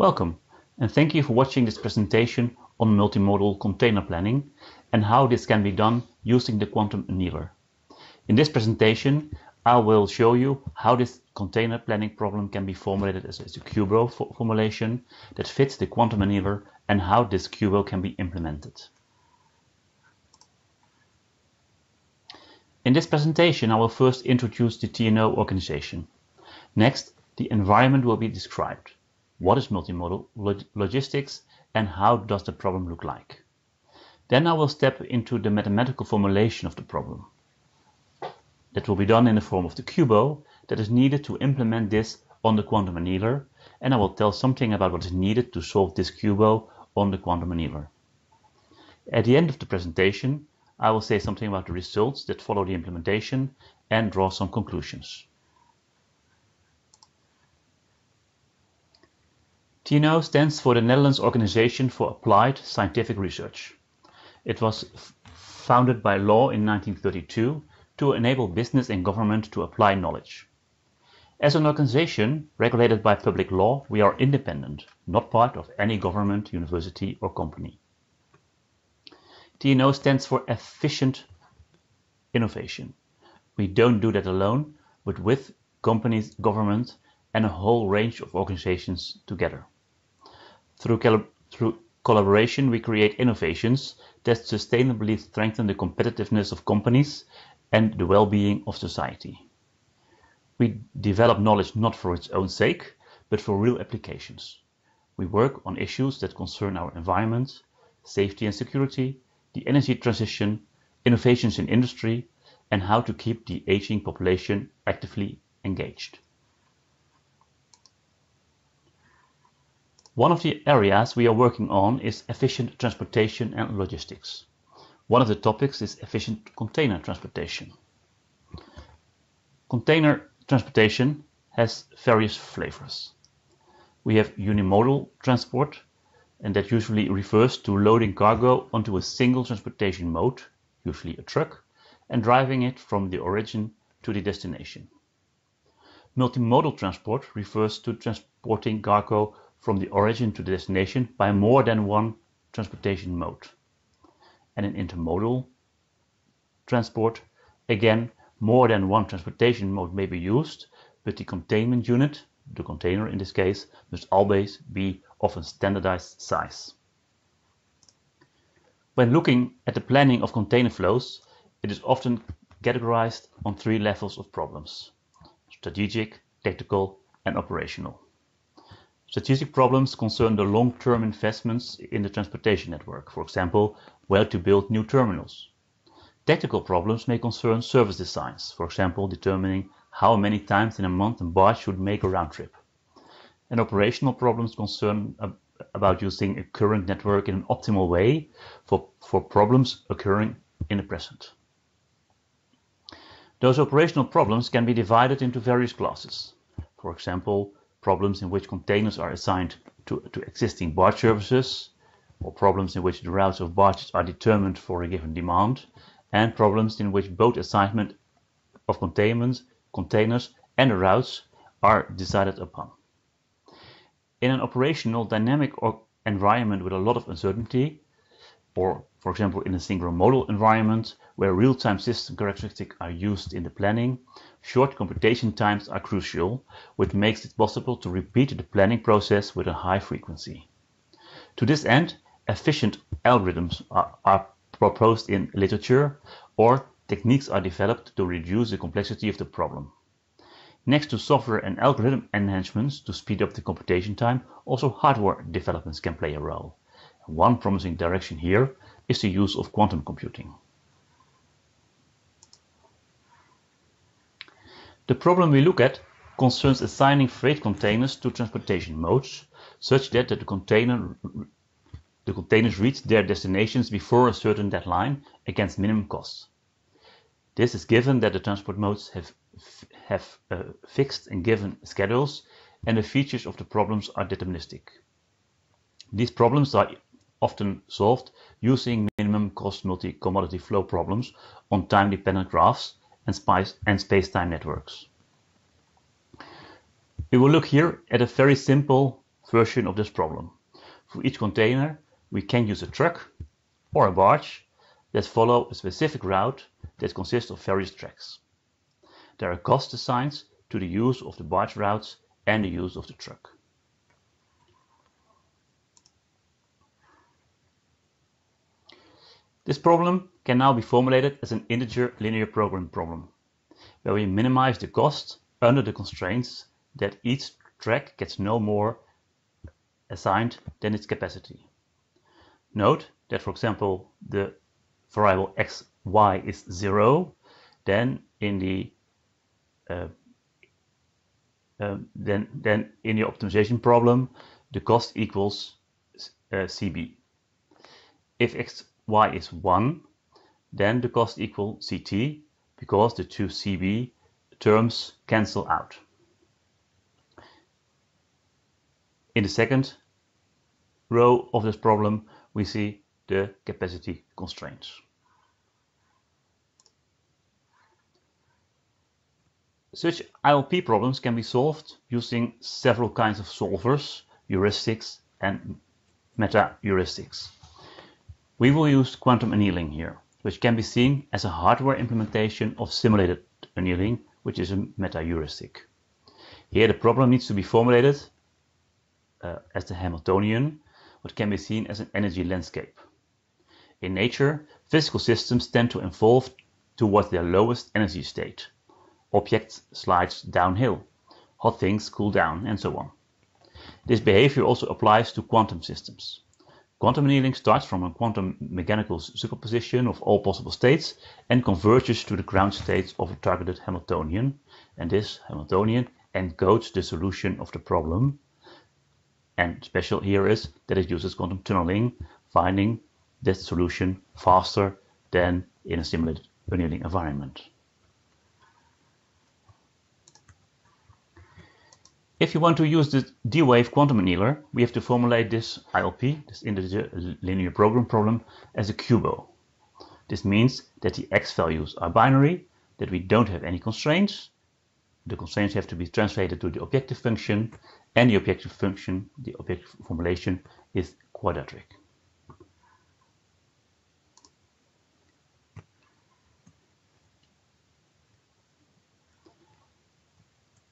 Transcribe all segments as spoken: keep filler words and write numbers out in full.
Welcome, and thank you for watching this presentation on multimodal container planning and how this can be done using the quantum annealer. In this presentation, I will show you how this container planning problem can be formulated as a QUBO fo formulation that fits the quantum annealer and how this QUBO can be implemented. In this presentation, I will first introduce the T N O organization. Next, the environment will be described. What is multimodal log logistics and how does the problem look like? Then I will step into the mathematical formulation of the problem. That will be done in the form of the QUBO that is needed to implement this on the quantum annealer, and I will tell something about what is needed to solve this QUBO on the quantum annealer. At the end of the presentation, I will say something about the results that follow the implementation and draw some conclusions. T N O stands for the Netherlands Organization for Applied Scientific Research. It was founded by law in nineteen thirty-two to enable business and government to apply knowledge. As an organization regulated by public law, we are independent, not part of any government, university or company. T N O stands for efficient innovation. We don't do that alone, but with companies, government and a whole range of organizations together. Through, through collaboration, we create innovations that sustainably strengthen the competitiveness of companies and the well-being of society. We develop knowledge not for its own sake, but for real applications. We work on issues that concern our environment, safety and security, the energy transition, innovations in industry, and how to keep the aging population actively engaged. One of the areas we are working on is efficient transportation and logistics. One of the topics is efficient container transportation. Container transportation has various flavors. We have unimodal transport, and that usually refers to loading cargo onto a single transportation mode, usually a truck, and driving it from the origin to the destination. Multimodal transport refers to transporting cargo from the origin to the destination by more than one transportation mode. And in intermodal transport, again, more than one transportation mode may be used, but the containment unit, the container in this case, must always be of a standardized size. When looking at the planning of container flows, it is often categorized on three levels of problems: strategic, tactical, and operational. Strategic problems concern the long-term investments in the transportation network, for example, where to build new terminals. Tactical problems may concern service designs, for example, determining how many times in a month a barge should make a round trip. And operational problems concern ab about using a current network in an optimal way for, for problems occurring in the present. Those operational problems can be divided into various classes, for example, problems in which containers are assigned to, to existing barge services, or problems in which the routes of barges are determined for a given demand, and problems in which both assignment of containment, containers and the routes are decided upon. In an operational dynamic or environment with a lot of uncertainty, or for example in a single modal environment where real-time system characteristics are used in the planning, short computation times are crucial, which makes it possible to repeat the planning process with a high frequency. To this end, efficient algorithms are, are proposed in literature, or techniques are developed to reduce the complexity of the problem. Next to software and algorithm enhancements to speed up the computation time, also hardware developments can play a role. One promising direction here is the use of quantum computing. The problem we look at concerns assigning freight containers to transportation modes such that the, container, the containers reach their destinations before a certain deadline against minimum costs. This is given that the transport modes have, have uh, fixed and given schedules, and the features of the problems are deterministic. These problems are often solved using minimum cost multi-commodity flow problems on time-dependent graphs and space-time networks. We will look here at a very simple version of this problem. For each container, we can use a truck or a barge that follow a specific route that consists of various tracks. There are costs assigned to the use of the barge routes and the use of the truck. This problem can now be formulated as an integer linear programming problem, where we minimize the cost under the constraints that each track gets no more assigned than its capacity. Note that, for example, the variable x, y is zero, then in the uh, um, then then in the optimization problem, the cost equals uh, C B. If x y is one, then the cost equals C T, because the two C B terms cancel out. In the second row of this problem, we see the capacity constraints. Such I L P problems can be solved using several kinds of solvers, heuristics and meta-heuristics. We will use quantum annealing here, which can be seen as a hardware implementation of simulated annealing, which is a meta-heuristic. Here the problem needs to be formulated uh, as the Hamiltonian, what can be seen as an energy landscape. In nature, physical systems tend to evolve towards their lowest energy state. Objects slide downhill, hot things cool down, and so on. This behavior also applies to quantum systems. Quantum annealing starts from a quantum mechanical superposition of all possible states and converges to the ground states of a targeted Hamiltonian, and this Hamiltonian encodes the solution of the problem. And special here is that it uses quantum tunneling, finding this solution faster than in a simulated annealing environment. If you want to use the D-Wave quantum annealer, we have to formulate this I L P, this integer linear program problem, as a QUBO. This means that the x values are binary, that we don't have any constraints. The constraints have to be translated to the objective function, and the objective function, the objective formulation, is quadratic.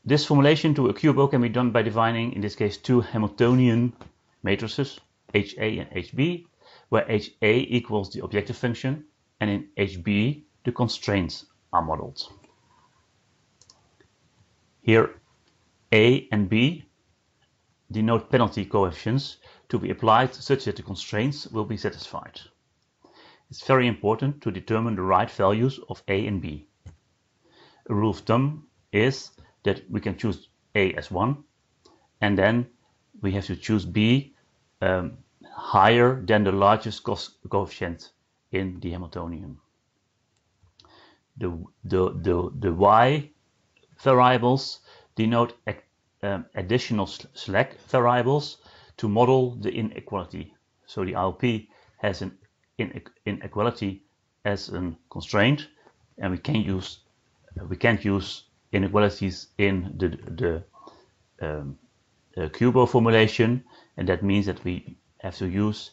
This formulation to a QUBO can be done by defining, in this case, two Hamiltonian matrices, H A and H B, where H A equals the objective function, and in H B the constraints are modeled. Here A and B denote penalty coefficients to be applied such that the constraints will be satisfied. It's very important to determine the right values of A and B. A rule of thumb is that we can choose A as one, and then we have to choose B um, higher than the largest cost coefficient in the Hamiltonian. The, the, the, the Y variables denote ac, um, additional slack variables to model the inequality. So the I L P has an inequality as a constraint, and we can use we can't use inequalities in the, the um, uh, QUBO formulation, and that means that we have to use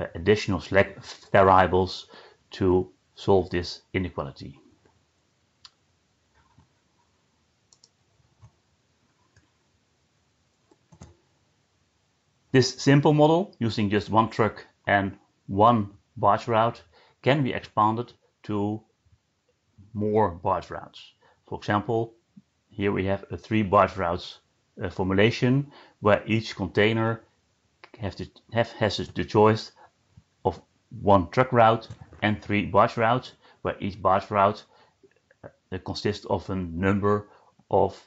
uh, additional slack variables to solve this inequality. This simple model, using just one truck and one barge route, can be expanded to more barge routes. For example, here we have a three barge routes uh, formulation, where each container have to, have, has the choice of one truck route and three barge routes, where each barge route uh, consists of a number of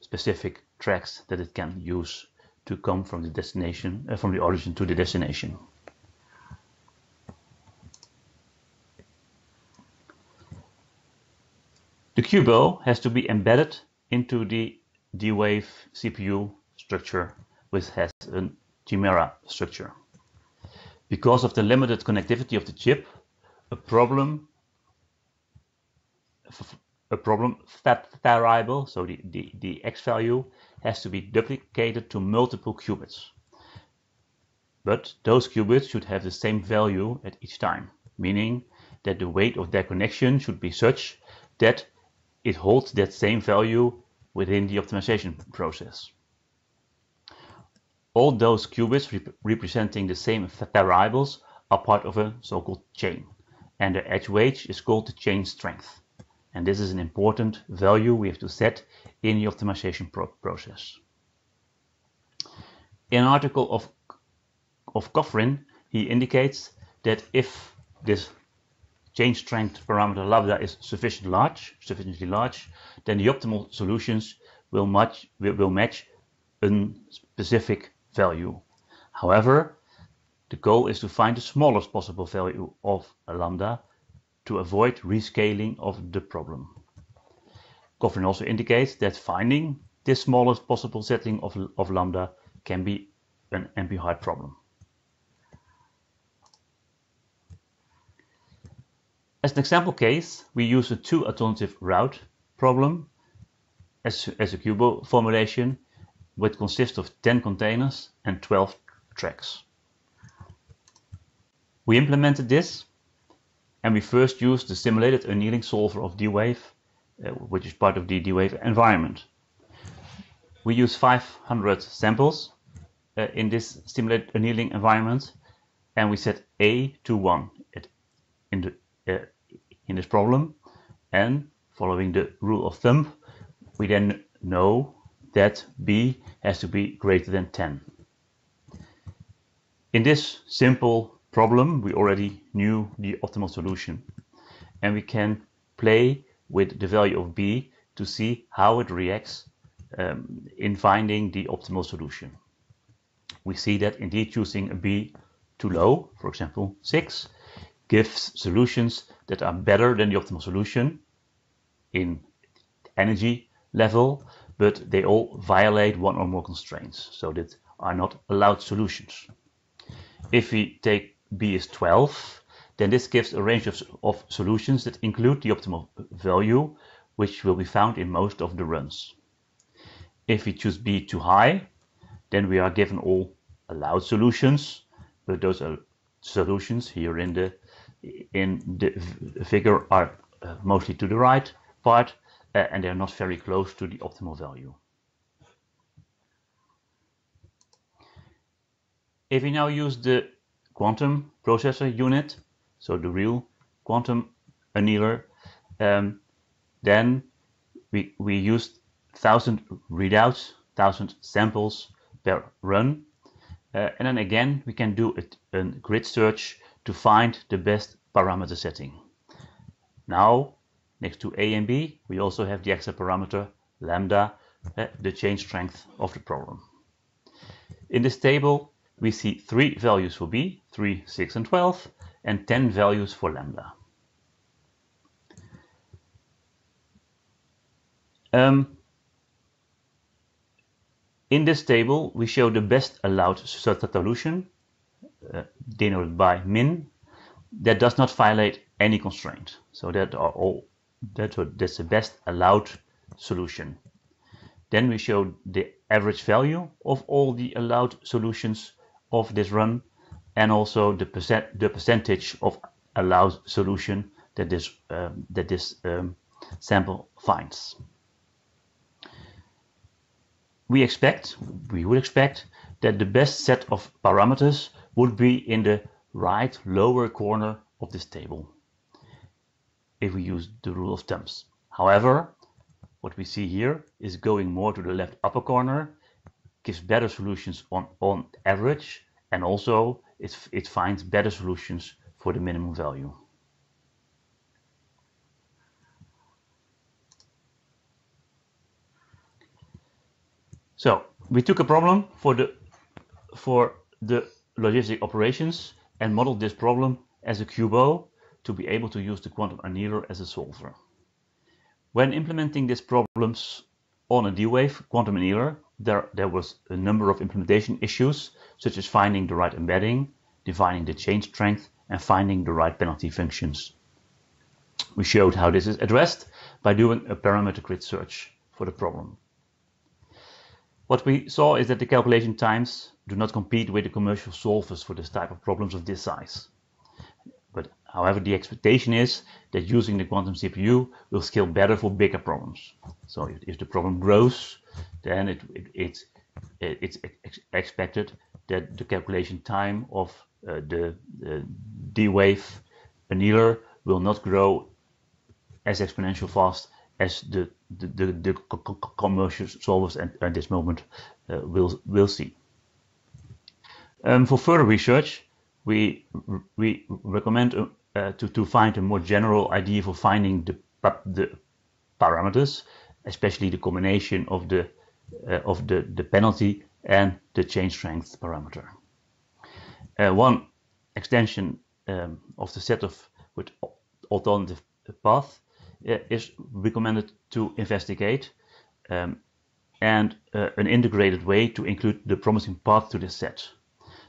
specific tracks that it can use to come from the destination, uh, from the origin to the destination. The QUBO has to be embedded into the D-Wave C P U structure, which has a Chimera structure. Because of the limited connectivity of the chip, a problem a problem variable, so the, the, the x value, has to be duplicated to multiple qubits. but those qubits should have the same value at each time, meaning that the weight of their connection should be such that it holds that same value within the optimization process. All those qubits rep representing the same variables are part of a so-called chain, and the edge weight is called the chain strength. And this is an important value we have to set in the optimization pro process. In an article of, of Coffrin, he indicates that if this chain strength parameter lambda is sufficient large, sufficiently large, then the optimal solutions will match, will match a specific value. However, the goal is to find the smallest possible value of a lambda to avoid rescaling of the problem. Coffrin also indicates that finding this smallest possible setting of, of lambda can be an N P-hard problem. As an example case, we use a two alternative route problem as, as a QUBO formulation, which consists of ten containers and twelve tracks. We implemented this, and we first used the simulated annealing solver of D-Wave, uh, which is part of the D-Wave environment. We use five hundred samples uh, in this simulated annealing environment, and we set A to one at, in, the, uh, in this problem. And following the rule of thumb, we then know that B has to be greater than ten. In this simple problem, we already knew the optimal solution, and we can play with the value of B to see how it reacts um, in finding the optimal solution. We see that indeed choosing a B too low, for example six, gives solutions that are better than the optimal solution in energy level, but they all violate one or more constraints, so that are not allowed solutions. If we take B is twelve, then this gives a range of, of solutions that include the optimal value, which will be found in most of the runs. If we choose B too high, then we are given all allowed solutions, but those are solutions here in the in the figure are mostly to the right part, uh, and they are not very close to the optimal value. If we now use the quantum processor unit, so the real quantum annealer, um, then we, we used one thousand readouts, one thousand samples per run. Uh, and then again, we can do a, a grid search to find the best parameter setting. Now, next to A and B, we also have the extra parameter lambda, uh, the chain strength of the problem. In this table, we see three values for B, three, six, and twelve, and ten values for lambda. Um, in this table, we show the best allowed solution, uh, denoted by min, that does not violate any constraint. So that are all that are, that's the best allowed solution. Then we show the average value of all the allowed solutions of this run, and also the percent the percentage of allowed solution that this um, that this um, sample finds. We expect we would expect that the best set of parameters would be in the right lower corner of this table if we use the rule of thumbs. However, what we see here is going more to the left upper corner, gives better solutions on, on average, and also it, it finds better solutions for the minimum value. So we took a problem for the, for the logistic operations and modeled this problem as a QUBO to be able to use the quantum annealer as a solver. When implementing these problems on a D-Wave quantum annealer, There, there was a number of implementation issues, such as finding the right embedding, defining the chain strength, and finding the right penalty functions. We showed how this is addressed by doing a parameter grid search for the problem. What we saw is that the calculation times do not compete with the commercial solvers for this type of problems of this size. But however, the expectation is that using the quantum C P U will scale better for bigger problems. So if, if the problem grows, then it, it, it, it, it's ex expected that the calculation time of uh, the, the D-Wave annealer will not grow as exponential fast as the, the, the, the commercial solvers at, at this moment uh, will, will see. Um, for further research, we, we recommend uh, uh, to, to find a more general idea for finding the, the parameters, especially the combination of the, uh, of the, the penalty and the chain strength parameter. Uh, one extension um, of the set of with alternative path uh, is recommended to investigate um, and uh, an integrated way to include the promising path to this set.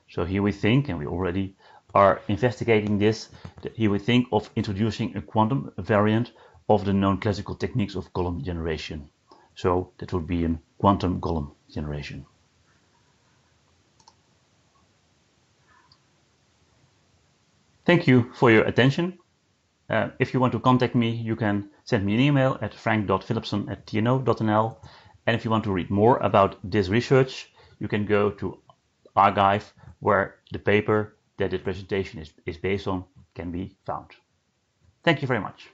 So here we think, and we already are investigating this, here we think of introducing a quantum variant of the known classical techniques of column generation. So that would be a quantum column generation. Thank you for your attention. Uh, if you want to contact me, you can send me an email at frank dot philipson at t n o dot n l. And if you want to read more about this research, you can go to archive, where the paper that the presentation is, is based on can be found. Thank you very much.